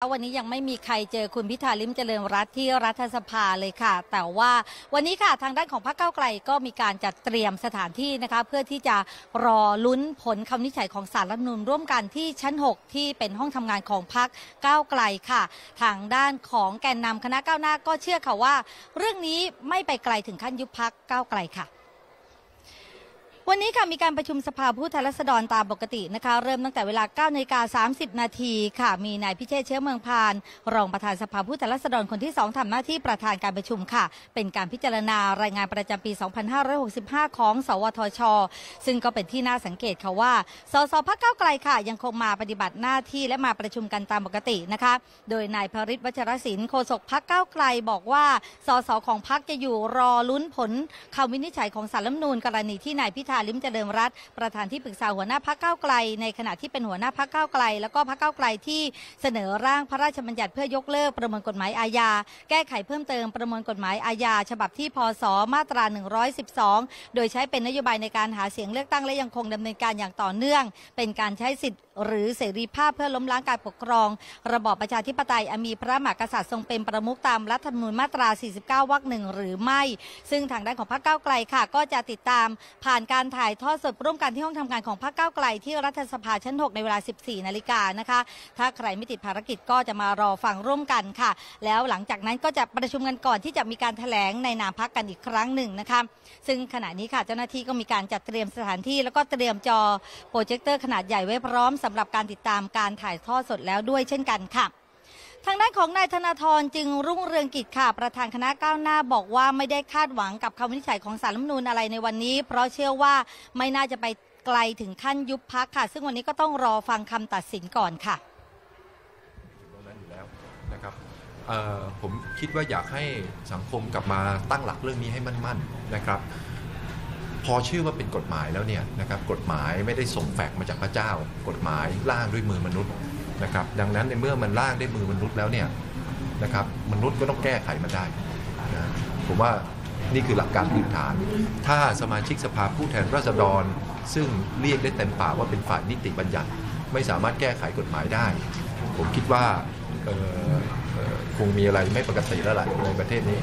วันนี้ยังไม่มีใครเจอคุณพิธา ลิ้มเจริญรัตน์ที่รัฐสภาเลยค่ะแต่ว่าวันนี้ค่ะทางด้านของพรรคก้าวไกลก็มีการจัดเตรียมสถานที่นะคะเพื่อที่จะรอลุ้นผลคำวินิจฉัยของศาลรัฐธรรมนูญร่วมกันที่ชั้น 6ที่เป็นห้องทำงานของพรรคก้าวไกลค่ะทางด้านของแกนนำคณะก้าวหน้าก็เชื่อค่ะว่าเรื่องนี้ไม่ไปไกลถึงขั้นยุบพรรคก้าวไกลค่ะวันนี้ค่ะมีการประชุมสภาผู้แทนราษฎรตามปกตินะคะเริ่มตั้งแต่เวลา 9:30 นาทีค่ะมีนายพิเชษฐ์เชื้อเมืองพานรองประธานสภาผู้แทนราษฎรคนที่2ทำหน้าที่ประธานการประชุมค่ะเป็นการพิจารณารายงานประจำปี 2565 ของสวทช.ซึ่งก็เป็นที่น่าสังเกตค่ะว่าสส.พรรคก้าวไกลค่ะยังคงมาปฏิบัติหน้าที่และมาประชุมกันตามปกตินะคะโดยนายพฤทธิ์ วัชรศิลป์โฆษกพรรคก้าวไกลบอกว่าสส.ของพรรคจะอยู่รอลุ้นผลคำวินิจฉัยของศาลรัฐธรรมนูญกรณีที่นายพิธา ลิ้มเจริญรัตน์ประธานที่ปรึกษาหัวหน้าพรรคก้าวไกลในขณะที่เป็นหัวหน้าพรรคก้าวไกลแล้วก็พรรคก้าวไกลที่เสนอร่างพระราชบัญญัติเพื่อยกเลิกประมวลกฎหมายอาญาแก้ไขเพิ่มเติมประมวลกฎหมายอาญาฉบับที่พ.ศ. มาตรา 112โดยใช้เป็นนโยบายในการหาเสียงเลือกตั้งและยังคงดำเนินการอย่างต่อเนื่องเป็นการใช้สิทธิหรือเสรีภาพเพื่อล้มล้างการปกครองระบอบประชาธิปไตยอันมีพระมหากษัตริย์ทรงเป็นประมุขตามรัฐธรรมนูญมาตรา49วรรค 1หรือไม่ซึ่งทางด้านของพรรคก้าวไกลค่ะก็จะติดตามผ่านการถ่ายทอดสดร่วมกันที่ห้องทำงานของพรรคก้าวไกลที่รัฐสภาชั้น 6ในเวลา 14 นาฬิกานะคะถ้าใครไม่ติดภารกิจก็จะมารอฟังร่วมกันค่ะแล้วหลังจากนั้นก็จะประชุมกันก่อนที่จะมีการแถลงในนามพรรคกันอีกครั้งหนึ่งนะคะซึ่งขณะนี้ค่ะเจ้าหน้าที่ก็มีการจัดเตรียมสถานที่แล้วก็เตรียมจอโปรเจคเตอร์ขนาดใหญ่ไว้พร้อมสำหรับการติดตามการถ่ายทอดสดแล้วด้วยเช่นกันค่ะทางด้านของนายธนาธรจึงรุ่งเรืองกิจค่ะประธานคณะก้าวหน้าบอกว่าไม่ได้คาดหวังกับคำวินิจฉัยของศาลรัฐธรรมนูญอะไรในวันนี้เพราะเชื่อว่าไม่น่าจะไปไกลถึงขั้นยุบพรรคค่ะซึ่งวันนี้ก็ต้องรอฟังคำตัดสินก่อนค่ะผมคิดว่าอยากให้สังคมกลับมาตั้งหลักเรื่องนี้ให้มั่นๆนะครับพอชื่อว่าเป็นกฎหมายแล้วเนี่ยนะครับกฎหมายไม่ได้ส่งแฟกซ์มาจากพระเจ้ากฎหมายร่างด้วยมือมนุษย์นะครับดังนั้นในเมื่อมันร่างได้มือมนุษย์แล้วเนี่ยนะครับมนุษย์ก็ต้องแก้ไขมันได้นะผมว่านี่คือหลักการพื้นฐานถ้าสมาชิกสภาผู้แทนราษฎรซึ่งเรียกได้เต็มปากว่าเป็นฝ่ายนิติบัญญัติไม่สามารถแก้ไขกฎหมายได้ผมคิดว่าคงมีอะไรไม่ปกติแล้วล่ะในประเทศนี้